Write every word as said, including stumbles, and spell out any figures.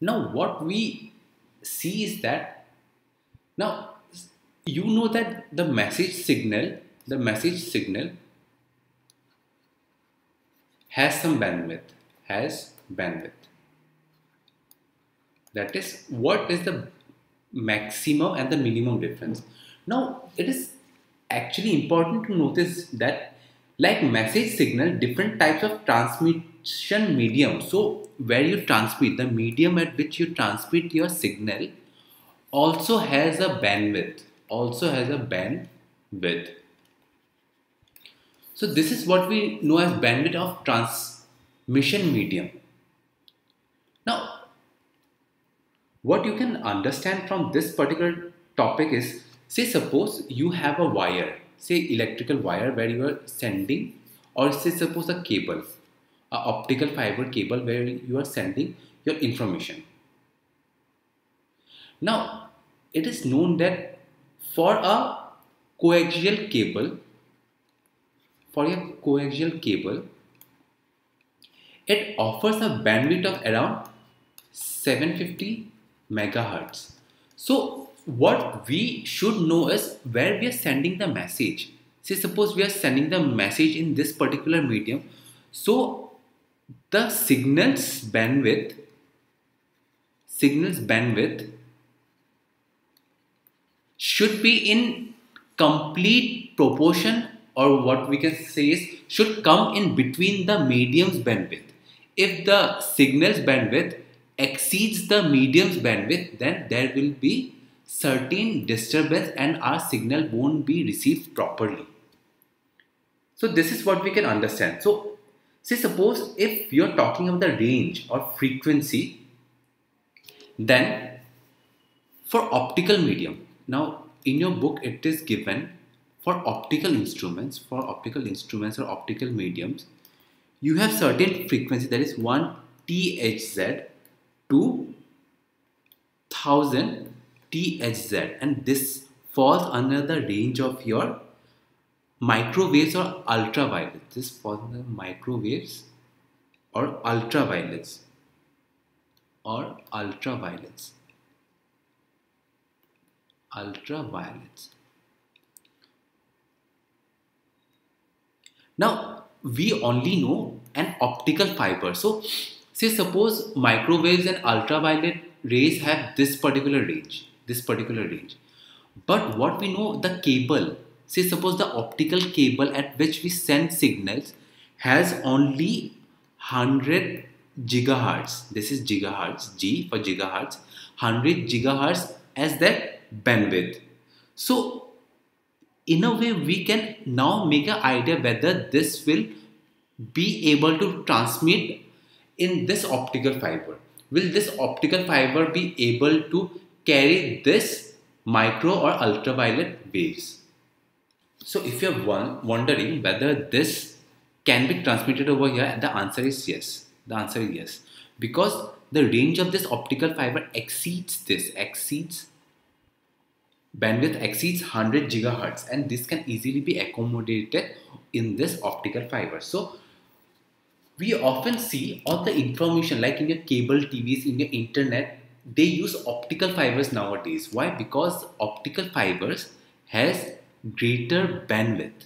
Now what we see is that, now you know that the message signal, the message signal has some bandwidth, has bandwidth. That is, what is the maximum and the minimum difference? Now it is actually important to notice that, like message signal, different types of transmission medium, so where you transmit, the medium at which you transmit your signal also has a bandwidth, also has a bandwidth. So this is what we know as bandwidth of transmission medium. Now what you can understand from this particular topic is, say suppose you have a wire, say electrical wire where you are sending, or say suppose a cable, a optical fiber cable where you are sending your information. Now it is known that for a coaxial cable, for a coaxial cable, it offers a bandwidth of around seven hundred fifty megahertz. So what we should know is where we are sending the message. Say suppose we are sending the message in this particular medium, so the signal's bandwidth, signal's bandwidth should be in complete proportion, or what we can say is should come in between the medium's bandwidth. If the signal's bandwidth exceeds the medium's bandwidth, then there will be certain disturbance and our signal won't be received properly. So this is what we can understand. So say suppose if you're talking about the range or frequency, then for optical medium, now in your book it is given for optical instruments, for optical instruments or optical mediums, you have certain frequency, that is one T H Z to one thousand T H Z, and this falls under the range of your microwaves or ultraviolet. This falls under microwaves or ultraviolets or ultraviolets ultraviolets Now we only know an optical fiber, so say suppose microwaves and ultraviolet rays have this particular range, this particular range. But what we know, the cable, say suppose the optical cable at which we send signals has only one hundred gigahertz. This is gigahertz, G for gigahertz, one hundred gigahertz as that bandwidth. So in a way we can now make an idea whether this will be able to transmit in this optical fiber. Will this optical fiber be able to carry this micro or ultraviolet waves? So if you are wondering whether this can be transmitted over here, the answer is yes. The answer is yes, because the range of this optical fiber exceeds this, exceeds bandwidth, exceeds one hundred gigahertz, and this can easily be accommodated in this optical fiber. So we often see all the information, like in your cable T Vs, in your internet, they use optical fibers nowadays. Why? Because optical fibers has greater bandwidth.